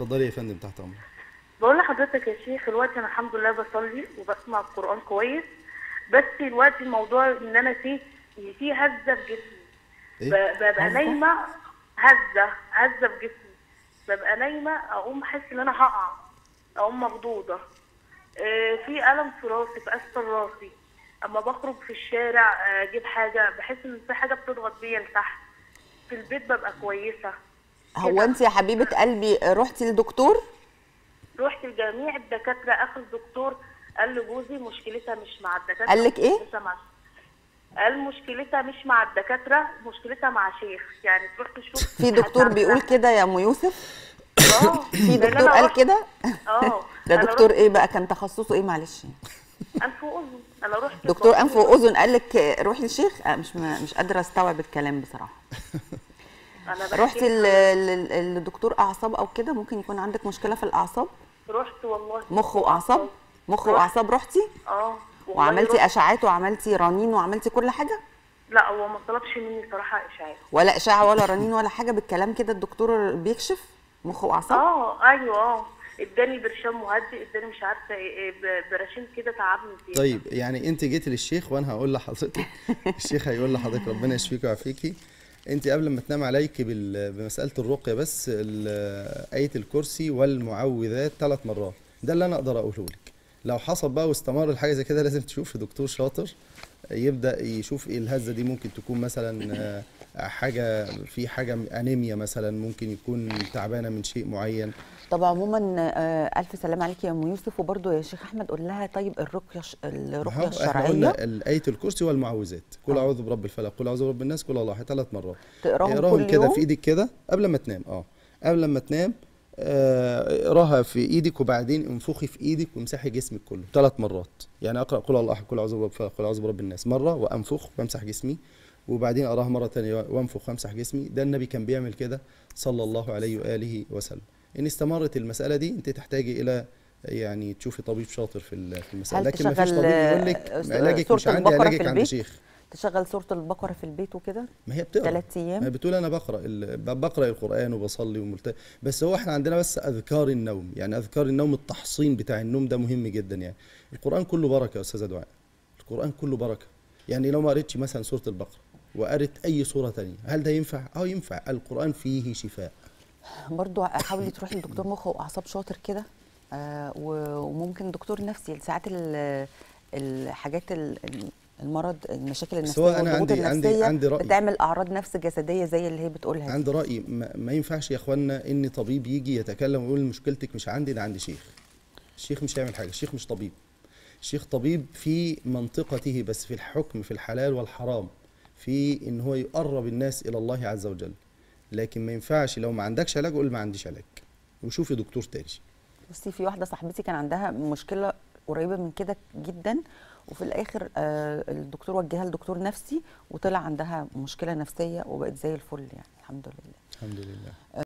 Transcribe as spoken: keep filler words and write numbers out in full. اتفضلي يا فندم، تحت امرك. بقول لحضرتك يا شيخ، الوقت انا الحمد لله بصلي وبسمع القران كويس، بس الوقت الموضوع ان انا فيه في هزه في جسمي. إيه؟ ببقى نايمه، هزه هزه في جسمي، ببقى نايمه اقوم احس ان انا هقع، اقوم مخضوضه. آه في الم في راسي، في اسفل راسي. اما بخرج في الشارع اجيب حاجه بحس ان في حاجه بتضغط بيا لتحت. في البيت ببقى كويسه. هو انت يا حبيبه قلبي رحتي لدكتور؟ رحت لجميع الدكاتره، اخر دكتور قال لي جوزي مشكلتها مش مع الدكاتره. قال لك ايه؟ قال مشكلتها مش مع الدكاتره، مشكلتها مع شيخ، يعني تروح تشوف. في دكتور بيقول كده يا ام يوسف؟ اه في دكتور قال كده؟ اه ده دكتور ايه بقى؟ كان تخصصه ايه معلش؟ انف واذن. انا رحت دكتور انف واذن قال لك روحي للشيخ؟ مش مش قادره استوعب الكلام بصراحه. رحتي لدكتور اعصاب او كده؟ ممكن يكون عندك مشكله في الاعصاب. رحت والله، مخ واعصاب. مخ واعصاب رحتي؟ اه. وعملتي اشعاعات وعملتي رنين وعملتي كل حاجه؟ لا هو ما طلبش مني صراحه اشعاعات ولا اشعه ولا رنين ولا حاجه. بالكلام كده الدكتور بيكشف مخ واعصاب؟ اه ايوه. اه اداني برشام مهدئ، اداني مش عارفه برشام كده تعبني فيه. طيب يعني انت جيتي للشيخ، وانا هقول لحضرتك الشيخ هيقول لحضرتك ربنا يشفيك ويعافيكي. انت قبل ما تنام عليك بمساله الرقيه بس ايه الكرسي والمعوذات ثلاث مرات، ده اللي انا اقدر اقوله لك. لو حصل بقى واستمر الحاجه زي كده لازم تشوف دكتور شاطر يبدا يشوف ايه الهزه دي. ممكن تكون مثلا حاجه في حاجه انيميا مثلا، ممكن يكون تعبانه من شيء معين. طب عموما الف سلام عليك يا ام يوسف. وبرده يا شيخ احمد قول لها طيب الرقيه الرقيه الشرعيه، ايه الكرسي والمعوذات، قل اعوذ برب الفلق، قل اعوذ برب الناس، قل الله احد، ثلاث مرات تقراهم كده في ايدك كده قبل ما تنام. اه قبل ما تنام اقراها في ايدك، وبعدين انفخي في ايدك وامسحي جسمك كله ثلاث مرات. يعني اقرا قل الله احد، قل اعوذ برب الفلق، قل اعوذ برب الناس مره وانفخ وامسح جسمي، وبعدين اقراها مره ثانيه وانفخ وامسح جسمي. ده النبي كان بيعمل كده صلى الله عليه واله وسلم. ان استمرت المساله دي انت تحتاجي الى يعني تشوفي طبيب شاطر في المساله، لكن ما فيش طبيب يقول لك علاجك مش عندي، علاجك عند شيخ. تشغل سوره البقره في البيت وكده، ما هي بتقرا ثلاث ايام، ما هي بتقول انا بقرا بقرا القران وبصلي وملتزم. بس هو احنا عندنا بس اذكار النوم، يعني اذكار النوم التحصين بتاع النوم ده مهم جدا. يعني القران كله بركه يا استاذه دعاء، القران كله بركه. يعني لو ما قريتش مثلا سوره البقره وقريت اي سوره ثانيه هل ده ينفع؟ اه ينفع، القران فيه شفاء. برضو حاولي تروحي لدكتور مخ واعصاب شاطر كده، آه وممكن دكتور نفسي لساعات الحاجات المرض، المشاكل النفسيه. سواء انا عندي عندي عندي راي بتعمل اعراض نفس جسديه زي اللي هي بتقولها. عندي راي ما, ما ينفعش يا اخوانا ان طبيب يجي يتكلم ويقول مشكلتك مش عندي، ده عند شيخ. الشيخ مش هيعمل حاجه، الشيخ مش طبيب. الشيخ طبيب في منطقته بس، في الحكم، في الحلال والحرام، في ان هو يقرب الناس الى الله عز وجل. لكن ما ينفعش لو ما عندكش علاج قول ما عنديش علاج وشوفي دكتور تاني. بصي في واحده صاحبتي كان عندها مشكله قريبه من كده جدا، وفي الاخر آه الدكتور وجهها لدكتور نفسي وطلع عندها مشكله نفسيه وبقت زي الفل، يعني الحمد لله الحمد لله.